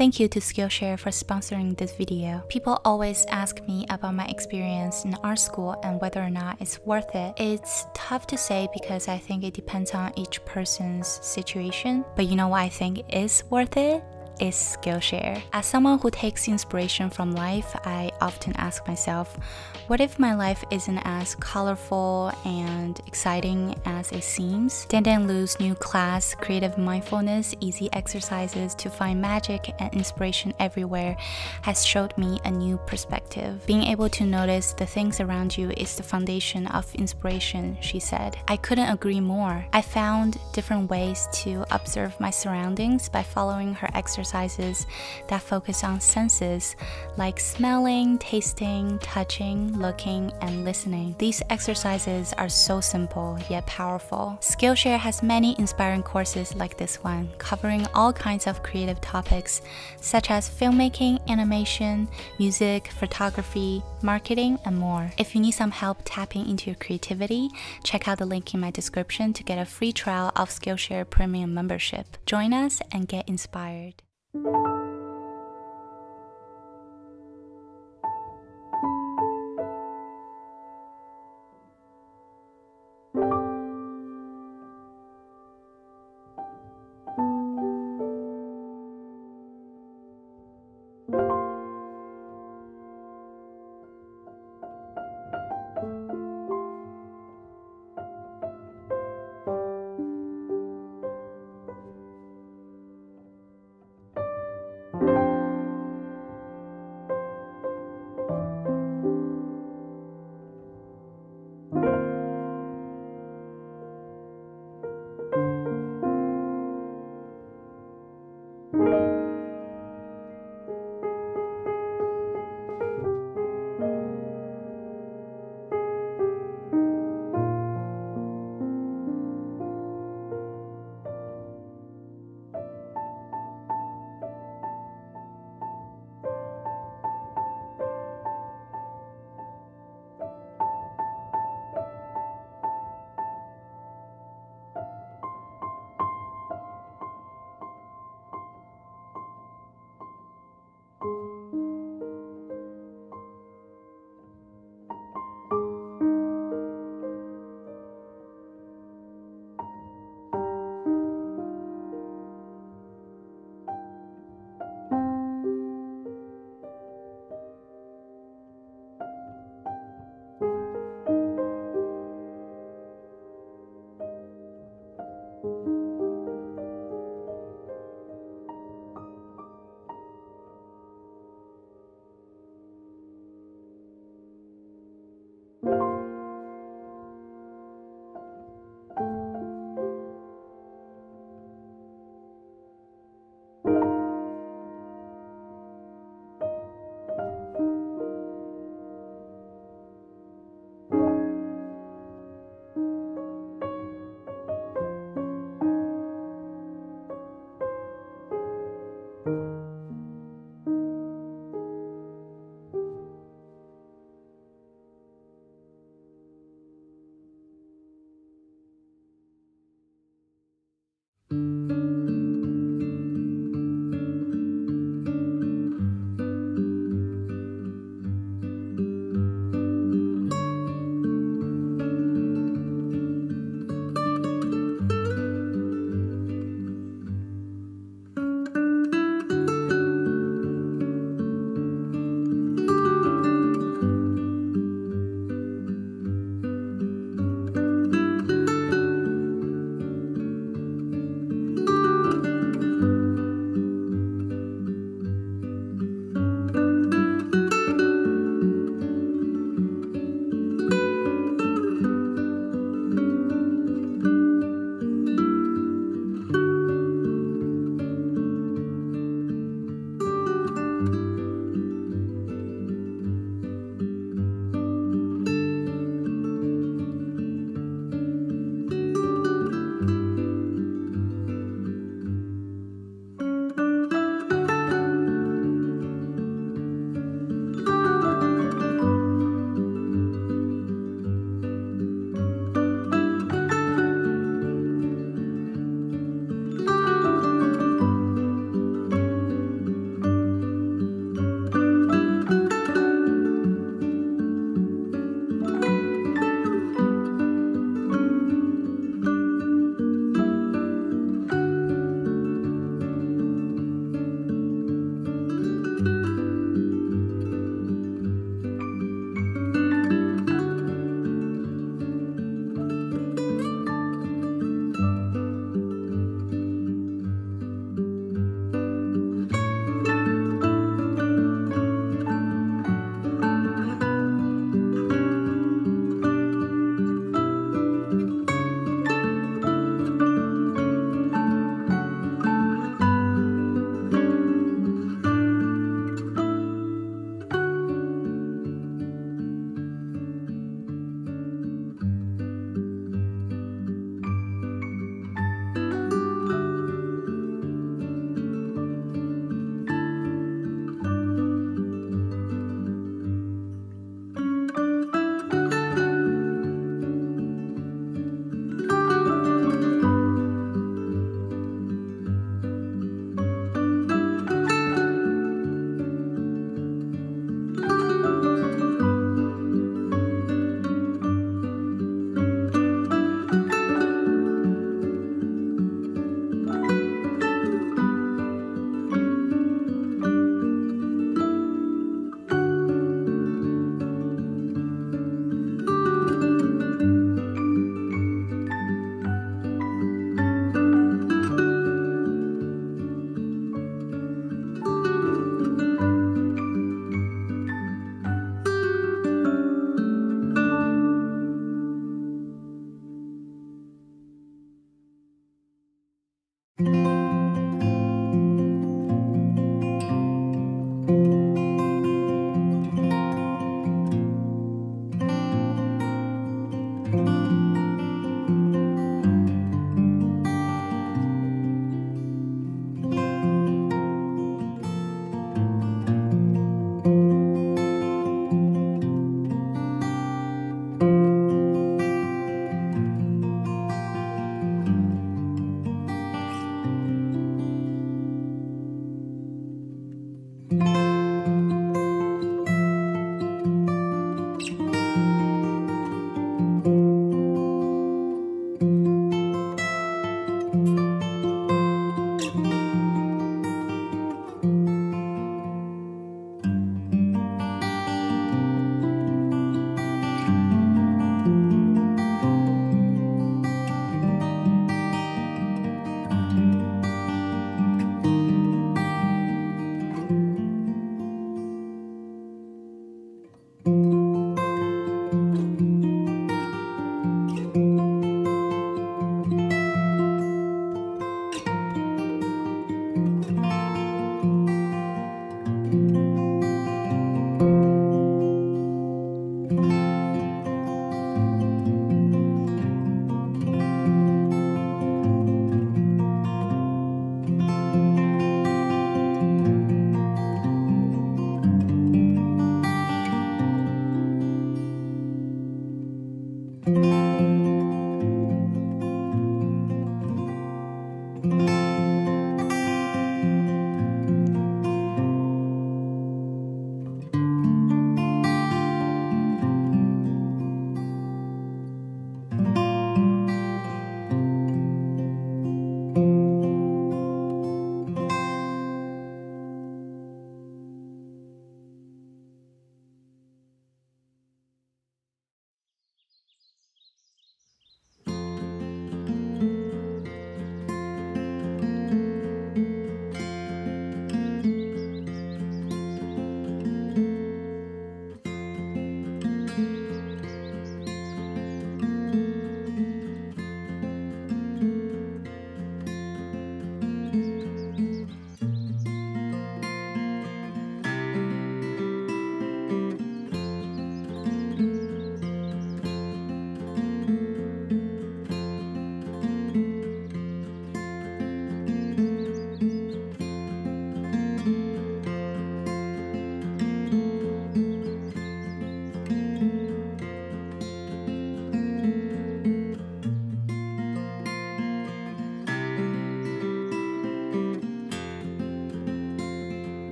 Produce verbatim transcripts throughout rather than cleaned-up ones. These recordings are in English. Thank you to Skillshare for sponsoring this video. People always ask me about my experience in art school and whether or not it's worth it. It's tough to say because I think it depends on each person's situation. But you know what I think is worth it? Is Skillshare. As someone who takes inspiration from life, I often ask myself, what if my life isn't as colorful and exciting as it seems? Dandan Lu's new class, Creative Mindfulness, Easy Exercises to Find Magic and Inspiration Everywhere, has showed me a new perspective. Being able to notice the things around you is the foundation of inspiration, she said. I couldn't agree more. I found different ways to observe my surroundings by following her exercises Exercises that focus on senses like smelling, tasting, touching, looking, and listening. These exercises are so simple yet powerful. Skillshare has many inspiring courses like this one, covering all kinds of creative topics such as filmmaking, animation, music, photography, marketing, and more. If you need some help tapping into your creativity, check out the link in my description to get a free trial of Skillshare Premium membership. Join us and get inspired.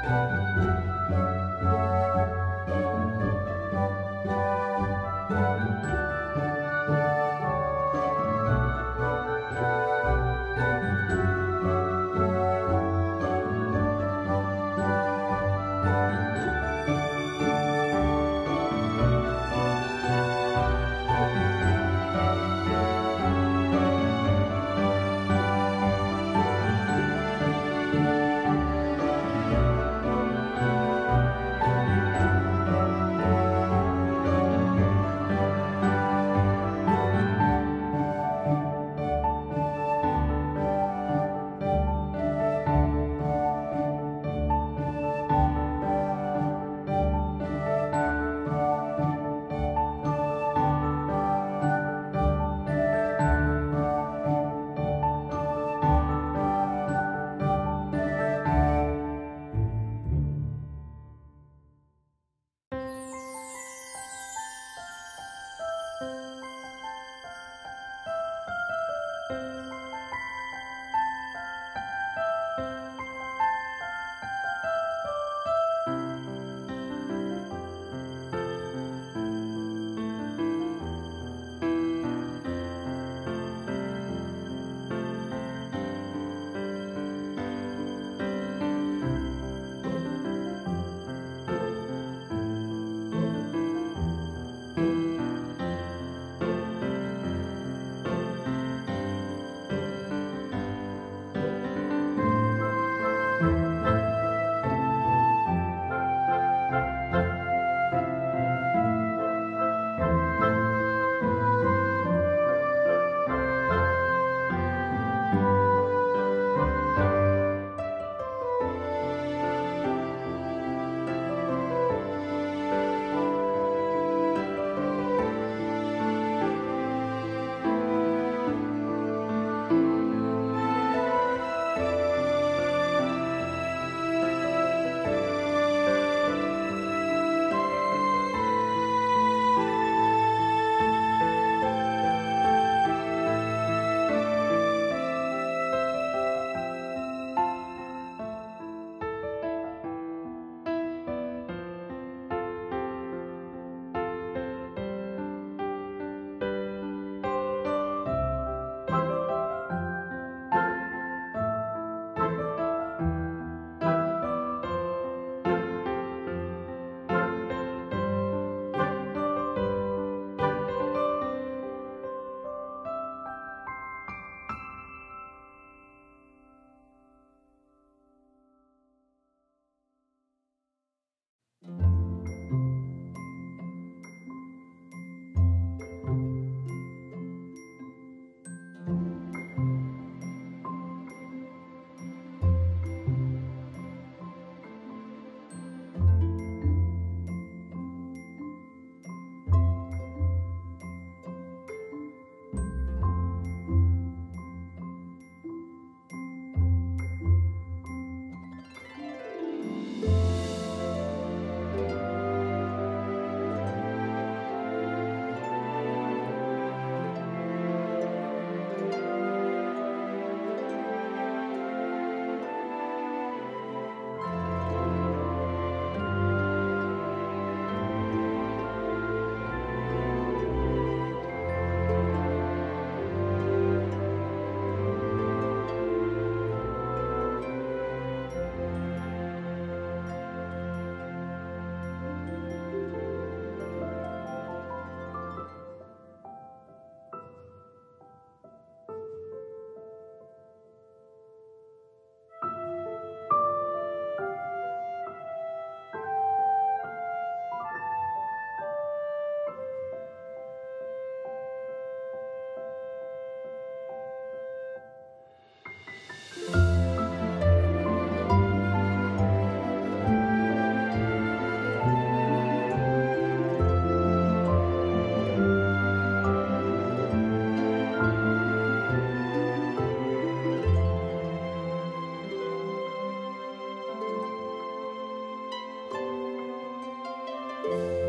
You